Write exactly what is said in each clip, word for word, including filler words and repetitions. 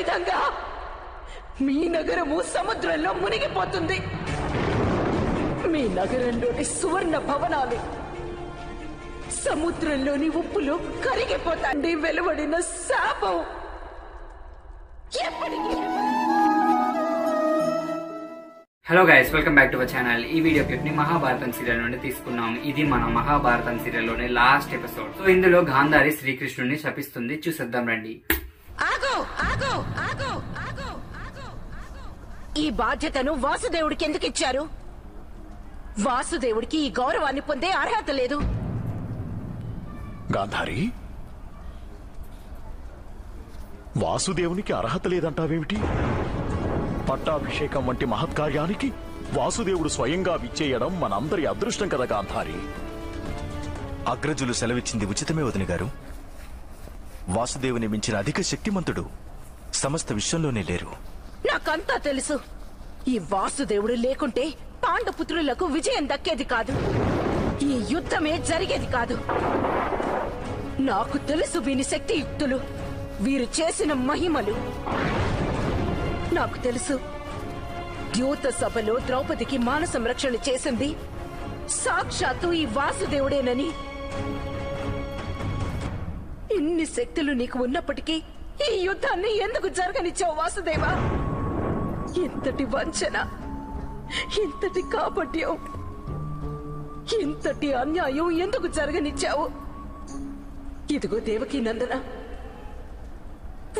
విధంగా మీ నగరము సముద్రంలో మునిగిపోతుంది. మీ నగరంలోని సువర్ణ భవనాలు సముద్రంలోని ఉప్పులో కరిగిపోతాండి. వెలువడిన శాపం ఎప్పటికీ. Hello guys, welcome back to our channel. ఈ వీడియో క్లిప్ ని మహాభారతం సీరియల్ నుండి తీసుకున్నాం. ఇది మన మహాభారతం సీరియల్ లోని లాస్ట్ ఎపిసోడ్. సో ఇందులో గాంధారి శ్రీకృష్ణుడిని శపిస్తుంది. చూసేద్దాం రండి. ఆగు ఆగు ఆగు ఆగు ఆగు ఆగు. ఈ బాధ్యతను వాసుదేవుడికి ఎందుకు ఇచ్చారు? వాసుదేవుడికి ఈ గౌరవాన్ని పొందే అర్హత లేదు. గాంధారి, వాసుదేవునికి అర్హత లేదంటావేమిటి? పట్టాభిషేకం వంటి మహత్కార్యానికి వాసుదేవుడు స్వయంగా విచ్చేయడం మనందరి అదృష్టం కదా గాంధారి. అగ్రజులు సెలవిచ్చింది ఉచితమే వదిన గారు. వాసుదేవుని మించిన అధిక శక్తిమంతుడు సమస్త విశ్వంలోనే లేరు. నాకంతా తెలుసు. ఈ వాసుదేవుడు లేకుంటే పాండపుత్రులకు విజయం దక్కేది కాదు, ఈ యుద్ధమే జరిగేది కాదు. నాకు తెలుసు వీని శక్తియుక్తులు, వీరు చేసిన మహిమలు నాకు తెలుసు. ద్యూత సభలో ద్రౌపదికి మాన సంరక్షణ చేసింది సాక్షాత్తు ఈ వాసుదేవుడేనని. ఇన్ని శక్తులు నీకు ఉన్నప్పటికీ ఈ యుద్ధాన్ని ఎందుకు జరగనిచ్చావు వాసుదేవా? ఇంతటి వంచన, ఇంతటి కాపట్యం, ఇంతటి అన్యాయం ఎందుకు జరగనిచ్చావు? ఇదిగో దేవకీ నందన,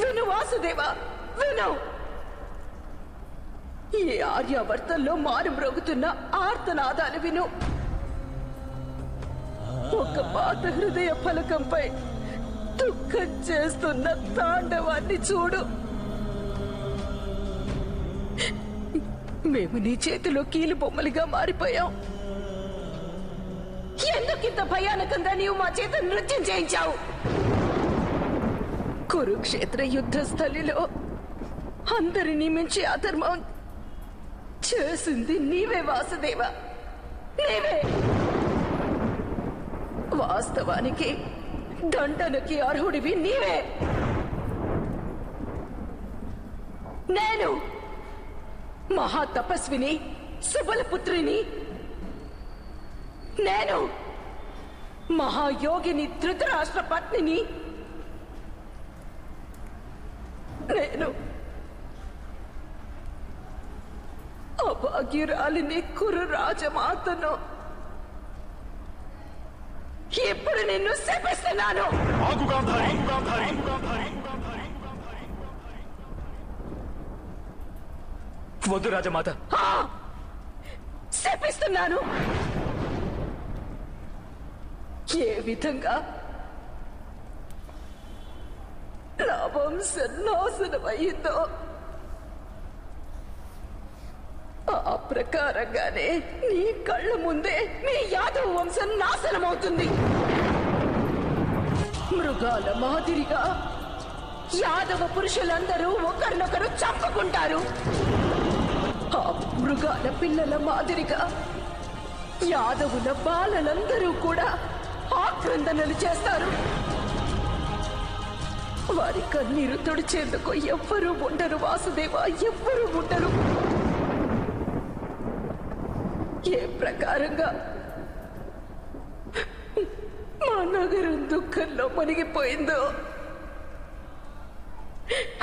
విను వాసుదేవా, విను. ఈ ఆర్యావర్తంలో మారుమ్రోగుతున్న ఆర్తనాదాలు విను. ఒక పాత హృదయ ఫలకంపై దుఃఖం చేస్తున్న తాండవాన్ని చూడు. మేము నీ చేతిలో కీలు బొమ్మలుగా మారిపోయాం. ఎందుకింత భయానకంగా నీవు మా చేత నృత్యం చేయించావు? కురుక్షేత్ర యుద్ధ స్థలిలో అందరినీ మించి అధర్మం చేసింది నీవే వాసుదేవా, నీవే. వాస్తవానికి దండనకి అర్హుడివి నీవే. నేను మహా తపస్విని, సుబలపుత్రిని, నేను మహాయోగిని, ధృతరాష్ట్ర పత్నిని, నేను అభాగ్యురాలిని, కురు రాజమాతను. ఎప్పుడు నిన్ను శపిస్తున్నాను? వద్దు రాజమాత, శపిస్తున్నాను. ఏ విధంగా నా వంశనాశనమయ్యిందో ఆ ప్రకారంగానే నీ కళ్ళ ముందే మీ యాదవ వంశం నాశనమవుతుంది. మృగాల మాదిరిగా యాదవ పురుషులందరూ ఒకరినొకరు చంపుకుంటారు. ఆ మృగాల పిల్లల మాదిరిగా యాదవుల బాలలందరూ కూడా ఆక్రందనలు చేస్తారు. వారి కన్నీరు తుడిచేందుకు ఎవ్వరూ ఉండరు వాసుదేవా, ఎవ్వరూ ఉండరు. ఏ ప్రకారంగా మా నగరం దుఃఖంలో మునిగిపోయిందో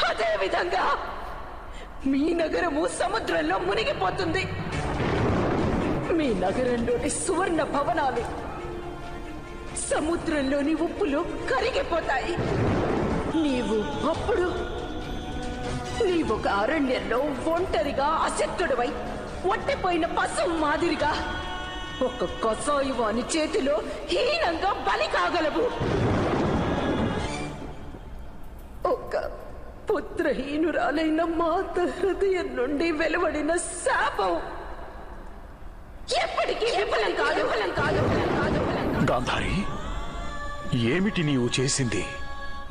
అదే విధంగా మీ నగరము సముద్రంలో మునిగిపోతుంది. మీ నగరంలోని సువర్ణ భవనాలు సముద్రంలోని ఉప్పులు కరిగిపోతాయి. నీవు అప్పుడు నీవొక అరణ్యంలో ఒంటరిగా అశక్తుడివై ఒట్టిపోయిన పశువు మాదిరిగా ఒక కసాయువాని చేతిలో హీనంగా బలి కాగలవు. ఒక పుత్రహీనురాలైన మాత హృదయం నుండి వెలువడిన శాపం ఎప్పటికీ విఫలం కాదు, విఫలం కాదు, విఫలం కాదు. గాంధారి, ఏమిటి నీవు చేసింది?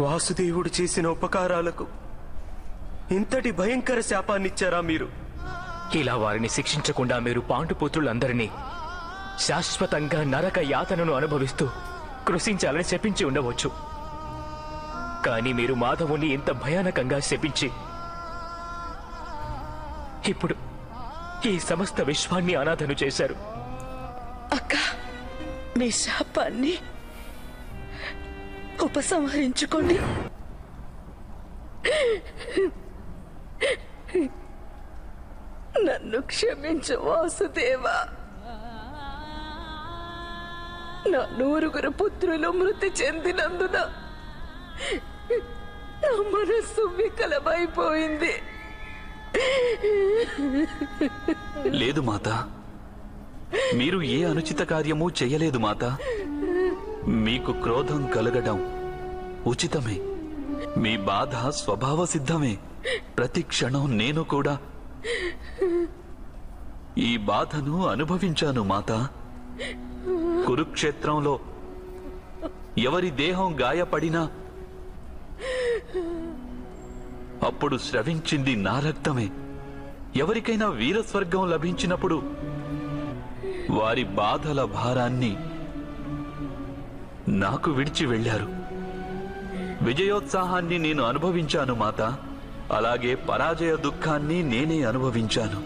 వాసుదేవుడు చేసిన ఉపకారాలకు ఇంతటి భయంకర శాపాన్నిచ్చారా మీరు? ఇలా వారిని శిక్షించకుండా మీరు పాండుపుత్రులందరినీ శాశ్వతంగా నరక యాతనను అనుభవిస్తూ కృషించాలని శపించి ఉండవచ్చు, కానీ మీరు మాధవుని ఇంత భయానకంగా శపించి ఇప్పుడు ఈ సమస్త విశ్వాన్ని ఆరాధన చేశారు. అక్క మీ శాపాన్ని ఉపసంహరించుకోండి. నన్ను క్షమించు వాసుదేవా. నా నూరుగురు పుత్రులు మృతి చెందినందున నా మనస్సు వికలమైపోయింది. లేదు మాత, మీరు ఏ అనుచిత కార్యము చేయలేదు మాత. మీకు క్రోధం కలగడం ఉచితమే, మీ బాధ స్వభావ సిద్ధమే. ప్రతి క్షణం నేను కూడా ఈ బాధను అనుభవించాను మాత. కురుక్షేత్రంలో ఎవరి దేహం గాయపడినా అప్పుడు స్రవించింది నా రక్తమే. ఎవరికైనా వీరస్వర్గం లభించినప్పుడు వారి బాధల భారాన్ని నాకు విడిచి వెళ్ళారు. విజయోత్సాహాన్ని నేను అనుభవించాను మాత, అలాగే పరాజయ దుఃఖాన్ని నేనే అనుభవించాను.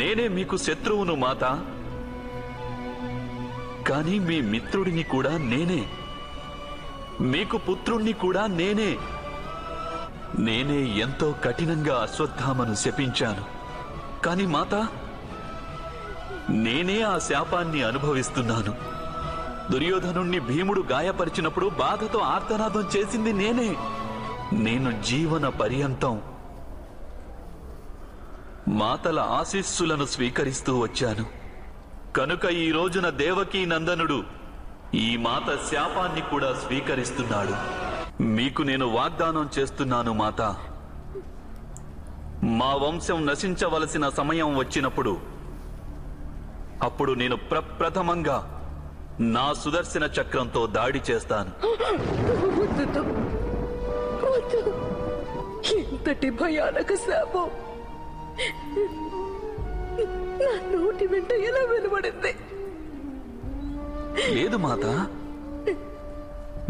నేనే మీకు శత్రువును మాత, కానీ మీ మిత్రుడిని కూడా నేనే, మీకు పుత్రుణ్ణి కూడా నేనే. నేనే ఎంతో కఠినంగా అశ్వత్థామను శపించాను, కాని మాత నేనే ఆ శాపాన్ని అనుభవిస్తున్నాను. దుర్యోధనుణ్ణి భీముడు గాయపరిచినప్పుడు బాధతో ఆర్తనాదం చేసింది నేనే. నేను జీవన పర్యంతం మాతల ఆశీస్సులను స్వీకరిస్తూ వచ్చాను. కనుక ఈ రోజున దేవకీ నందనుడు ఈ మాత శాపాన్ని కూడా స్వీకరిస్తున్నాడు. మీకు నేను వాగ్దానం చేస్తున్నాను మాత, మా వంశం నశించవలసిన సమయం వచ్చినప్పుడు అప్పుడు నేను ప్రప్రథమంగా నా సుదర్శన చక్రంతో దాడి చేస్తాను. ఇంతటి భయానక శాపం నా నోటి వెంట ఎలా వెలువడింది? లేదు మాత,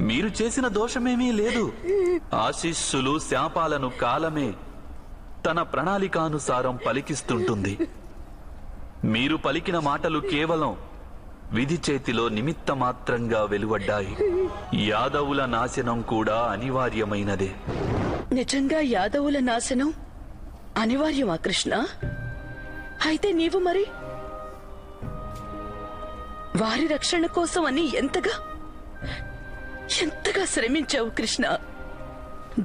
మీరు చేసిన దోషమేమీ లేదు. ఆశీస్సులు శాపాలను కాలమే తన ప్రణాళికానుసారం పలికిస్తుంటుంది. మీరు పలికిన మాటలు కేవలం విధి చేతిలో నిమిత్త మాత్రంగా వెలువడ్డాయి. యాదవుల నాశనం కూడా అనివార్యమైనదే. నిజంగా యాదవుల నాశనం అనివార్యమా కృష్ణ? అయితే నీవు మరి వారి రక్షణ కోసం అని ఎంతగా ఎంతగా శ్రమించావు కృష్ణ.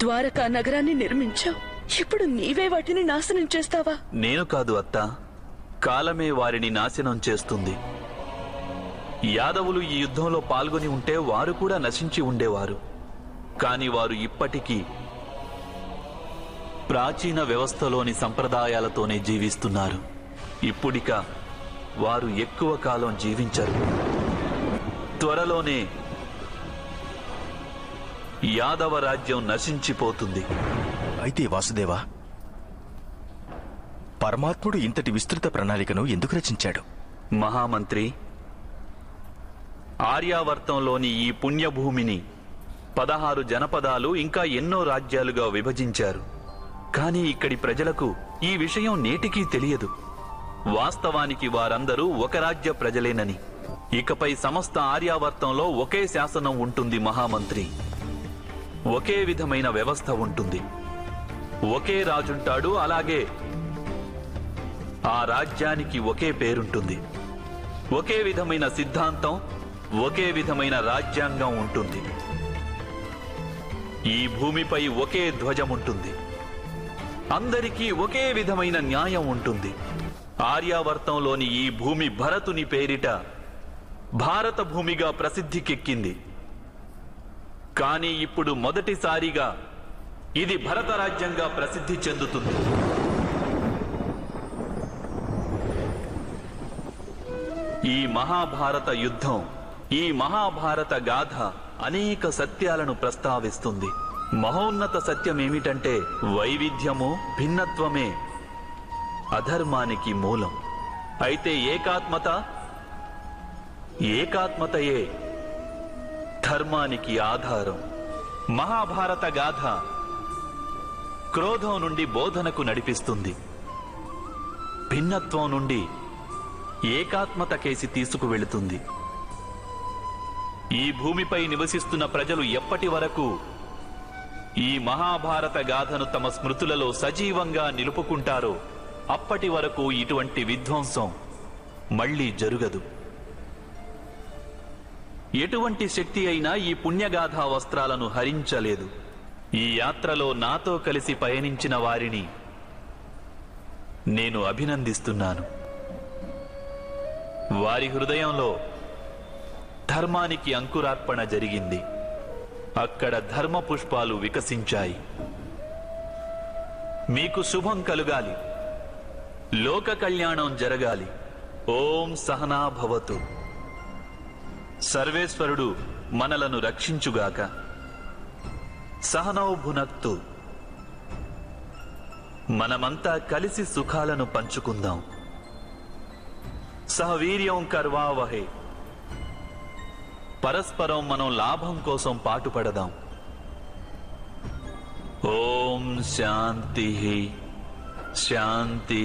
ద్వారకా నగరాన్ని నిర్మించావు, ఇప్పుడు నీవే వాటిని నాశనం చేస్తావా? నేను కాదు అత్త, కాలమే వారిని నాశనం చేస్తుంది. యాదవులు ఈ యుద్ధంలో పాల్గొని ఉంటే వారు కూడా నశించి ఉండేవారు, కాని వారు ఇప్పటికీ ప్రాచీన వ్యవస్థలోని సంప్రదాయాలతోనే జీవిస్తున్నారు. ఇప్పుడిక వారు ఎక్కువ కాలం జీవించరు. త్వరలోనే యాదవ రాజ్యం నశించిపోతుంది. అయితే వాసుదేవా, పరమాత్ముడు ఇంతటి విస్తృత ప్రణాళికను ఎందుకు రచించాడు? మహామంత్రి, ఆర్యావర్తంలోని ఈ పుణ్యభూమిని పదహారు జనపదాలు ఇంకా ఎన్నో రాజ్యాలుగా విభజించారు. కానీ ఇక్కడి ప్రజలకు ఈ విషయం నేటికీ తెలియదు. వాస్తవానికి వారందరూ ఒక రాజ్య ప్రజలేనని. ఇకపై సమస్త ఆర్యావర్తంలో ఒకే శాసనం ఉంటుంది మహామంత్రి, ఒకే విధమైన వ్యవస్థ ఉంటుంది, ఒకే రాజుంటాడు, అలాగే ఆ రాజ్యానికి ఒకే పేరుంటుంది, ఒకే విధమైన సిద్ధాంతం, ఒకే విధమైన రాజ్యాంగం ఉంటుంది, ఈ భూమిపై ఒకే ధ్వజం ఉంటుంది, అందరికీ ఒకే విధమైన న్యాయం ఉంటుంది. ఆర్యావర్తంలోని ఈ భూమి భరతుని పేరిట భారత భూమిగా ప్రసిద్ధికెక్కింది. కానీ ఇప్పుడు మొదటిసారిగా ఇది భరత రాజ్యంగా ప్రసిద్ధి చెందుతుంది. ఈ మహాభారత యుద్ధం, ఈ మహాభారత గాథ అనేక సత్యాలను ప్రస్తావిస్తుంది. మహోన్నత సత్యం ఏమిటంటే వైవిధ్యము, భిన్నత్వమే అధర్మానికి మూలం. అయితే ఏకాత్మత, ఏకాత్మతయే ధర్మానికి ఆధారం. మహాభారత గాథ క్రోధం నుండి బోధనకు నడిపిస్తుంది. భిన్నత్వం నుండి ఏకాత్మత కేసి తీసుకువెళుతుంది. ఈ భూమిపై నివసిస్తున్న ప్రజలు ఎప్పటి వరకు ఈ మహాభారత గాథను తమ స్మృతులలో సజీవంగా నిలుపుకుంటారో అప్పటి వరకు ఇటువంటి విధ్వంసం మళ్ళీ జరగదు. ఎటువంటి శక్తి అయినా ఈ పుణ్యగాథ వస్త్రాలను హరించలేదు. ఈ యాత్రలో నాతో కలిసి పయనించిన వారిని నేను అభినందిస్తున్నాను. వారి హృదయంలో ధర్మానికి అంకురార్పణ జరిగింది. అక్కడ ధర్మ పుష్పాలు వికసించాయి. మీకు శుభం కలుగాలి, లోక కళ్యాణం జరగాలి. ఓం సహనా భవతు. సర్వేశ్వరుడు మనలను రక్షించుగాక. సహనౌ భునక్తు. మనమంతా కలిసి సుఖాలను పంచుకుందాం. సహవీర్యం కర్వావహే. పరస్పరం మనం లాభం కోసం పాటుపడదాం. ఓం శాంతి శాంతి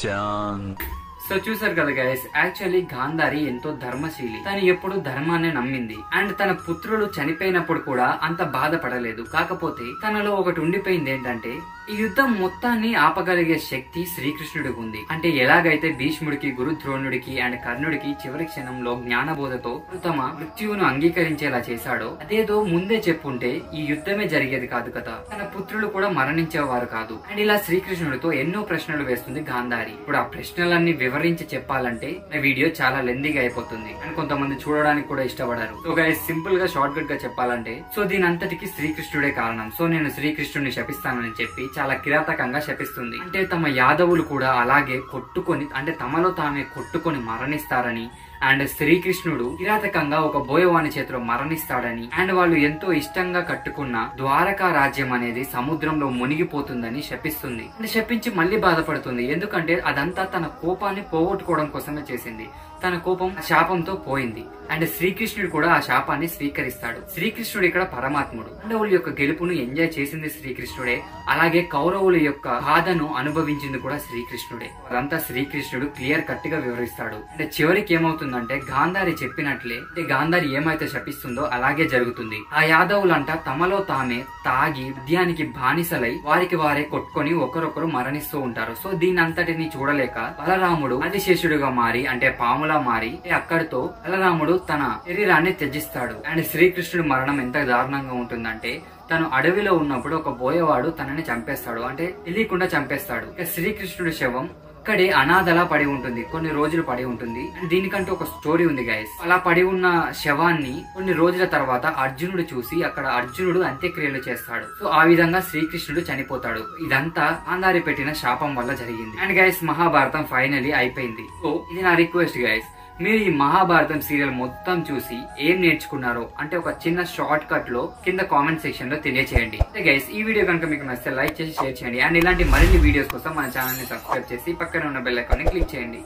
శాంతి. సో చూసారు కదా గైస్, యాక్చువల్లీ గాంధారి ఎంతో ధర్మశీలి. తను ఎప్పుడు ధర్మాన్ని నమ్మింది. అండ్ తన పుత్రులు చనిపోయినప్పుడు కూడా అంత బాధపడలేదు. కాకపోతే తనలో ఒకటి ఉండిపోయింది ఏంటంటే, ఈ యుద్ధం మొత్తాన్ని ఆపగలిగే శక్తి శ్రీకృష్ణుడికి ఉంది. అంటే ఎలాగైతే భీష్ముడికి, గురు ద్రోణుడికి అండ్ కర్ణుడికి చివరి క్షణంలో జ్ఞానబోధతో తమ మృత్యువును అంగీకరించేలా చేశాడో, అదేదో ముందే చెప్పుంటే ఈ యుద్ధమే జరిగేది కాదు కదా. తన పుత్రులు కూడా మరణించేవారు కాదు. అండ్ ఇలా శ్రీకృష్ణుడితో ఎన్నో ప్రశ్నలు వేస్తుంది గాంధారి. ఇప్పుడు ఆ ప్రశ్నలన్నీ వివరించి చెప్పాలంటే వీడియో చాలా లెందీగా అయిపోతుంది అండ్ కొంతమంది చూడడానికి కూడా ఇష్టపడరు. సో గైస్ సింపుల్ గా షార్ట్ కట్ గా చెప్పాలంటే, సో దీని అంతటికి శ్రీకృష్ణుడే కారణం. సో నేను శ్రీకృష్ణుడిని శపిస్తానని చెప్పి చాలా కిరాతకంగా శపిస్తుంది. అంటే తమ యాదవులు కూడా అలాగే కొట్టుకొని, అంటే తమలో తామే కొట్టుకొని మరణిస్తారని, అండ్ శ్రీకృష్ణుడు కిరాతకంగా ఒక బోయవాని చేతిలో మరణిస్తాడని, అండ్ వాళ్ళు ఎంతో ఇష్టంగా కట్టుకున్న ద్వారకా రాజ్యం అనేది సముద్రంలో మునిగిపోతుందని శపిస్తుంది. అండ్ శపించి మళ్ళీ బాధపడుతుంది. ఎందుకంటే అదంతా తన కోపాన్ని పోగొట్టుకోవడం కోసమే చేసింది. తన కోపం శాపంతో పోయింది. అండ్ శ్రీకృష్ణుడు కూడా ఆ శాపాన్ని స్వీకరిస్తాడు. శ్రీకృష్ణుడు ఇక్కడ పరమాత్ముడు. పాండవుల యొక్క గెలుపును ఎంజాయ్ చేసింది శ్రీకృష్ణుడే, అలాగే కౌరవుల యొక్క బాధను అనుభవించింది కూడా శ్రీకృష్ణుడే. అదంతా శ్రీకృష్ణుడు క్లియర్ కట్ గా వివరిస్తాడు. అంటే చివరికి ఏమవుతుందంటే, గాంధారి చెప్పినట్లే, అంటే గాంధారి ఏమైతే శపిస్తుందో అలాగే జరుగుతుంది. ఆ యాదవులంట తమలో తామే తాగి మద్యానికి బానిసలై వారికి వారే కొట్టుకొని ఒకరొకరు మరణిస్తూ ఉంటారు. సో దీని అంతటిని చూడలేక బలరాముడు ఆదిశేషుడుగా మారి, అంటే పాముల మారి, అక్కడితో బలరాముడు తన శరీరాన్ని త్యజిస్తాడు. అండ్ శ్రీకృష్ణుడి మరణం ఎంత దారుణంగా ఉంటుందంటే, తను అడవిలో ఉన్నప్పుడు ఒక బోయవాడు తనని చంపేస్తాడు. అంటే తెలియకుండా చంపేస్తాడు. శ్రీకృష్ణుడి శవం అక్కడే అనాథలా పడి ఉంటుంది. కొన్ని రోజులు పడి ఉంటుంది. దీనికంటే ఒక స్టోరీ ఉంది గైస్. అలా పడి ఉన్న శవాన్ని కొన్ని రోజుల తర్వాత అర్జునుడు చూసి అక్కడ అర్జునుడు అంత్యక్రియలు చేస్తాడు. సో ఆ విధంగా శ్రీకృష్ణుడు చనిపోతాడు. ఇదంతా గాంధారి పెట్టిన శాపం వల్ల జరిగింది. అండ్ గైస్ మహాభారతం ఫైనలీ అయిపోయింది. సో ఇది నా రిక్వెస్ట్ గైస్, మీరు ఈ మహాభారతం సీరియల్ మొత్తం చూసి ఏం నేర్చుకున్నారో అంటే ఒక చిన్న షార్ట్ కట్ లో కింద కామెంట్ సెక్షన్ లో తెలియజేయండి. అంటే గైస్ ఈ వీడియో కనుక మీకు నచ్చితే లైక్ చేసి షేర్ చేయండి. అండ్ ఇలాంటి మరిన్ని వీడియోస్ కోసం మన ఛానల్ ని సబ్స్క్రైబ్ చేసి పక్కన ఉన్న బెల్ ఐకాన్ ని క్లిక్ చేయండి.